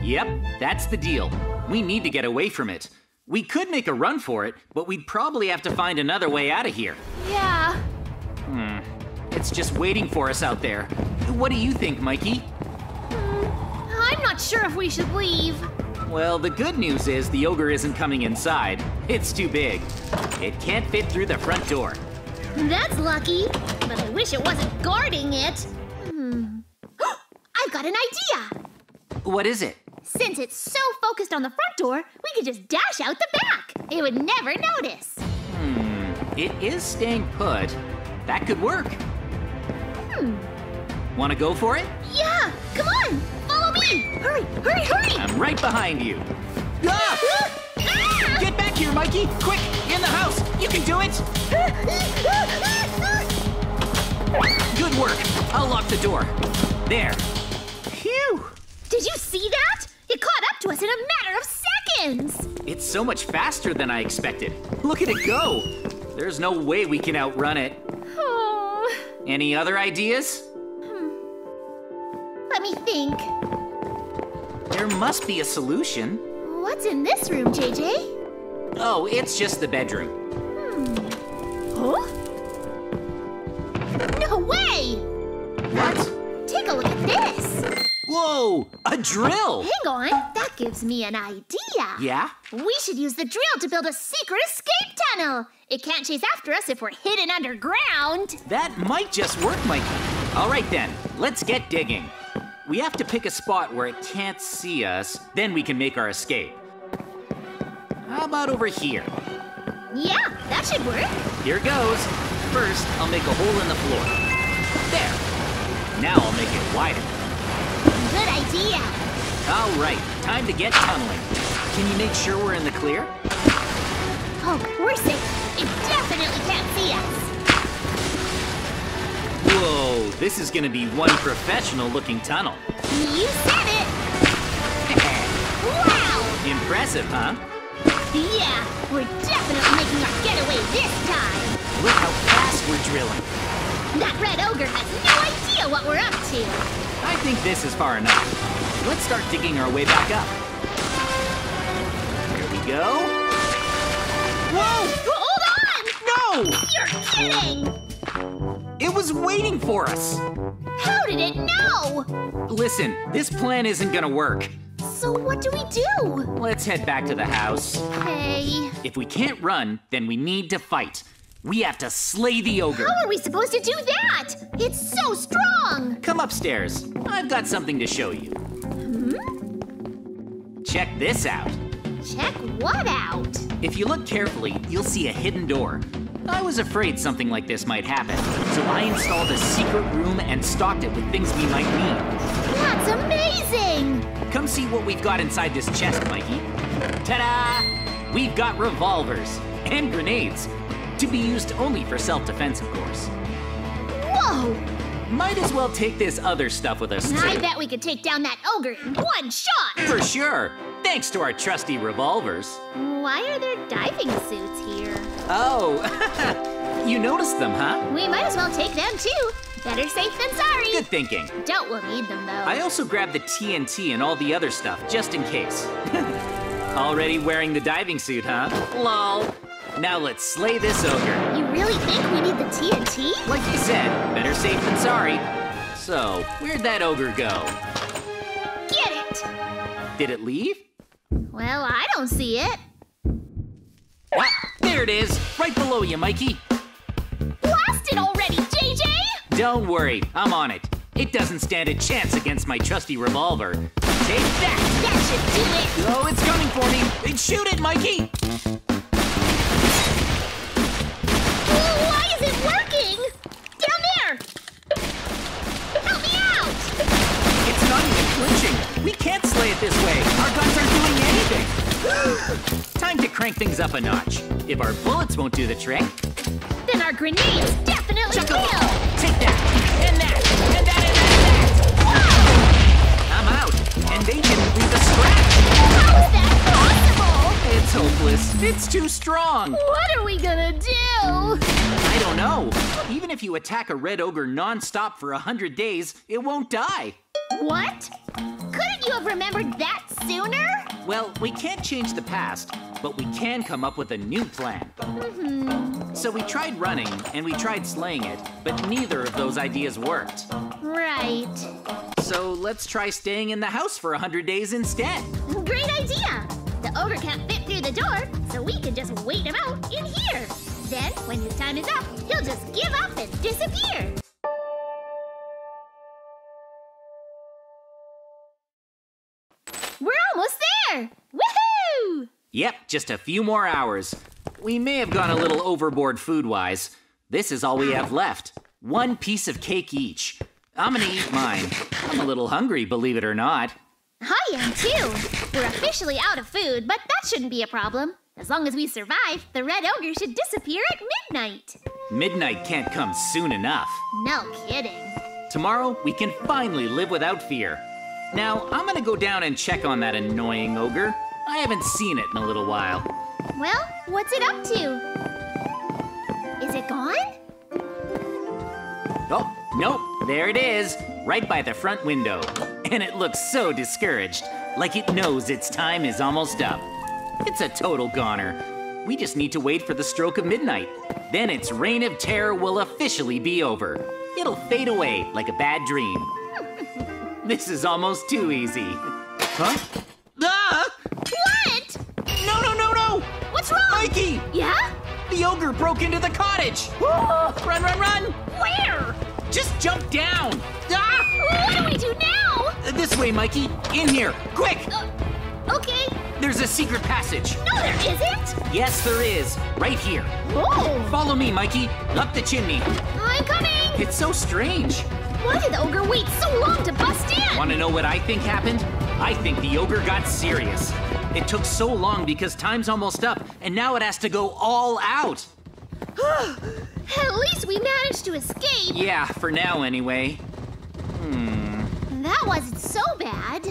Yep, that's the deal. We need to get away from it. We could make a run for it, but we'd probably have to find another way out of here. Yeah. Hmm. It's just waiting for us out there. What do you think, Mikey? I'm not sure if we should leave. Well, the good news is the ogre isn't coming inside. It's too big. It can't fit through the front door. That's lucky, but I wish it wasn't guarding it. Hmm. I've got an idea. What is it? Since it's so focused on the front door, we could just dash out the back. It would never notice. Hmm. It is staying put. That could work. Hmm. Want to go for it? Yeah, come on. Follow me. Hurry, hurry, hurry. I'm right behind you. Ah! Ah! Get back here, Mikey. Quick, in the house. You can do it. Good work. I'll lock the door. There. Phew. Did you see that? It caught up to us in a matter of seconds. It's so much faster than I expected. Look at it go. There's no way we can outrun it. Oh. Any other ideas? Let me think. There must be a solution. What's in this room, JJ? Oh, it's just the bedroom. Huh? No way! What? Take a look at this. Whoa, a drill! Hang on, that gives me an idea. Yeah? We should use the drill to build a secret escape tunnel. It can't chase after us if we're hidden underground. That might just work, Mikey. All right then, let's get digging. We have to pick a spot where it can't see us, then we can make our escape. How about over here? Yeah, that should work. Here goes. First, I'll make a hole in the floor. There. Now I'll make it wider. Good idea. All right, time to get tunneling. Can you make sure we're in the clear? Oh, we're safe. It definitely can't see us. Whoa, this is gonna be one professional-looking tunnel. You said it! Wow! Impressive, huh? Yeah, we're definitely making our getaway this time. Look how fast we're drilling. That red ogre has no idea what we're up to. I think this is far enough. Let's start digging our way back up. Here we go. Whoa! Hold on! No! You're kidding! It was waiting for us. How did it know? Listen, this plan isn't gonna work. So what do we do? Let's head back to the house. Hey. If we can't run, then we need to fight. We have to slay the ogre. How are we supposed to do that? It's so strong. Come upstairs. I've got something to show you. Hmm? Check this out. Check what out? If you look carefully, you'll see a hidden door. I was afraid something like this might happen, so I installed a secret room and stocked it with things we might need. That's amazing. Come see what we've got inside this chest, Mikey. Ta-da! We've got revolvers and grenades. To be used only for self-defense, of course. Whoa! Might as well take this other stuff with us, too. I bet we could take down that ogre in one shot! For sure! Thanks to our trusty revolvers. Why are there diving suits here? Oh, you noticed them, huh? We might as well take them, too. Better safe than sorry. Good thinking. Don't we'll need them, though. I also grabbed the TNT and all the other stuff, just in case. Already wearing the diving suit, huh? Lol. Now let's slay this ogre. You really think we need the TNT? Like you said, better safe than sorry. So, where'd that ogre go? Get it! Did it leave? Well, I don't see it. Ah, there it is! Right below you, Mikey. Blast it already, JJ! Don't worry, I'm on it. It doesn't stand a chance against my trusty revolver. Take that! That should do it! Oh, it's coming for me! Shoot it, Mikey! Ooh, why is it working? Down there! Help me out! It's not even flinching. We can't slay it this way. Our guns aren't doing anything. Time to crank things up a notch. If our bullets won't do the trick, then our grenades definitely will! Take that, and that, and that, and that, and that! Wow! I'm out, and they didn't leave a scratch! How is that possible? It's hopeless. It's too strong. What are we gonna do? I don't know. Even if you attack a red ogre non-stop for 100 days, it won't die. What? Couldn't you have remembered that sooner? Well, we can't change the past, but we can come up with a new plan. So we tried running, and we tried slaying it, but neither of those ideas worked. Right. So let's try staying in the house for 100 days instead. Great idea! The ogre can't fit through the door, so we can just wait him out in here. Then, when his time is up, he'll just give up and disappear. We're almost there! Woohoo! Yep, just a few more hours. We may have gone a little overboard food-wise. This is all we have left. One piece of cake each. I'm gonna eat mine. I'm a little hungry, believe it or not. I am too. We're officially out of food, but that shouldn't be a problem. As long as we survive, the red ogre should disappear at midnight. Midnight can't come soon enough. No kidding. Tomorrow, we can finally live without fear. Now, I'm gonna go down and check on that annoying ogre. I haven't seen it in a little while. Well, what's it up to? Is it gone? Oh, nope, there it is, right by the front window. And it looks so discouraged, like it knows its time is almost up. It's a total goner. We just need to wait for the stroke of midnight. Then its reign of terror will officially be over. It'll fade away like a bad dream. This is almost too easy. Huh? Ah! What? No! What's wrong? Mikey! Yeah? The ogre broke into the cottage. Run! Where? Just jump down. Ah! What do we do now? This way, Mikey. In here, quick. Okay. There's a secret passage. No, there isn't. Yes, there is. Right here. Oh. Follow me, Mikey. Up the chimney. I'm coming. It's so strange. Why did the ogre wait so long to bust in? Want to know what I think happened? I think the ogre got serious. It took so long because time's almost up, and now it has to go all out. At least we managed to escape. Yeah, for now anyway. That wasn't so bad.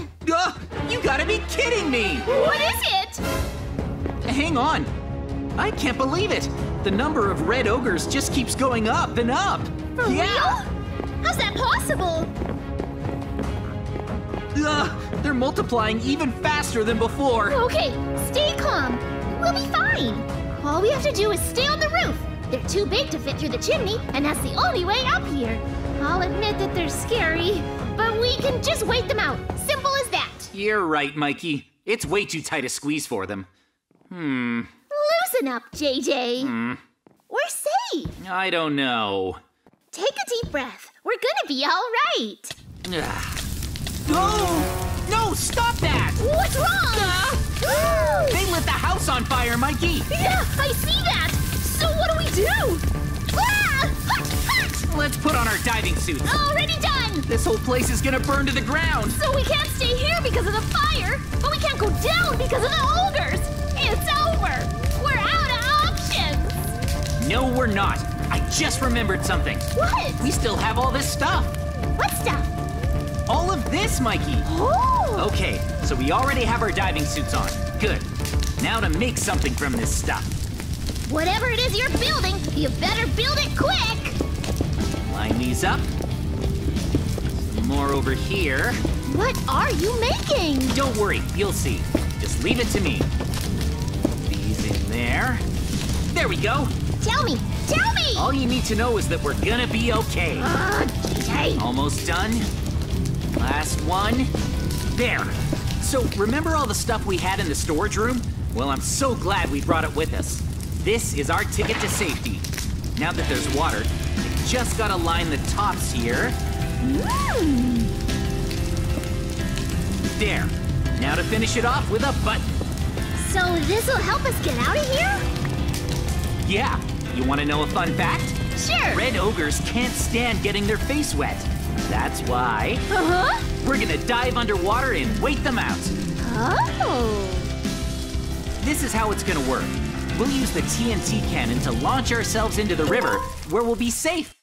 You gotta be kidding me! What is it? Hang on. I can't believe it. The number of red ogres just keeps going up and up. For real? How's that possible? They're multiplying even faster than before. Okay, stay calm. We'll be fine. All we have to do is stay on the roof. They're too big to fit through the chimney, and that's the only way up here. I'll admit that they're scary, but we can just wait them out. Simple as that. You're right, Mikey. It's way too tight a squeeze for them. Loosen up, JJ. We're safe. I don't know. Take a deep breath. We're gonna be all right. Oh! No, stop that! What's wrong? They lit the house on fire, Mikey. Yeah, I see that. So what do we do? Let's put on our diving suits. Already done! This whole place is gonna burn to the ground. So we can't stay here because of the fire, but we can't go down because of the ogres. It's over. We're out of options. No, we're not. I just remembered something. What? We still have all this stuff. What stuff? All of this, Mikey. Oh. Okay, so we already have our diving suits on. Good. Now to make something from this stuff. Whatever it is you're building, you better build it quick. Line these up. Some more over here. What are you making? Don't worry, you'll see. Just leave it to me. These in there. There we go. Tell me. Tell me! All you need to know is that we're gonna be okay. JJ! Almost done. Last one. There. So, remember all the stuff we had in the storage room? Well, I'm so glad we brought it with us. This is our ticket to safety. Now that there's water, we just gotta line the tops here. There. Now to finish it off with a button. So, this'll help us get out of here? Yeah. You want to know a fun fact? Sure! Red ogres can't stand getting their face wet. That's why... We're gonna dive underwater and wait them out. Oh! This is how it's gonna work. We'll use the TNT cannon to launch ourselves into the river, where we'll be safe.